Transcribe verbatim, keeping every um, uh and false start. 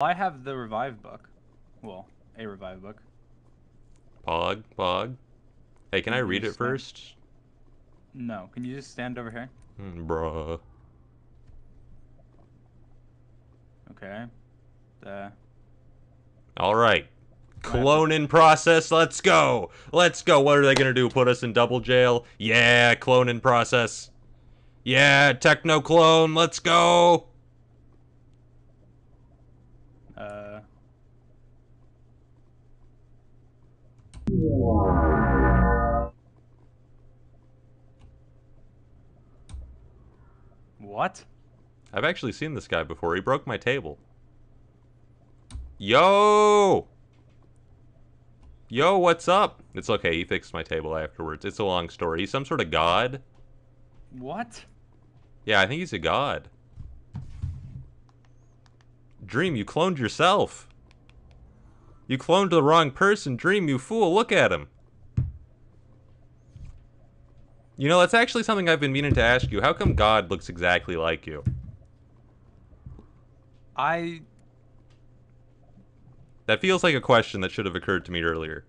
I have the revive book. Well, a revive book. Pog, pog. Hey, can, can I read it first? No. Can you just stand over here? Mm, bruh. Okay. Uh, All right. Cloning process, let's go. Let's go. What are they going to do? Put us in double jail? Yeah, cloning process. Yeah, techno clone, let's go. Uh. What? I've actually seen this guy before. He broke my table. Yo! Yo, what's up? It's okay, he fixed my table afterwards. It's a long story. He's some sort of god. What? Yeah, I think he's a god. Dream, you cloned yourself. You cloned the wrong person. Dream, you fool. Look at him. You know, that's actually something I've been meaning to ask you. How come God looks exactly like you? I... That feels like a question that should have occurred to me earlier.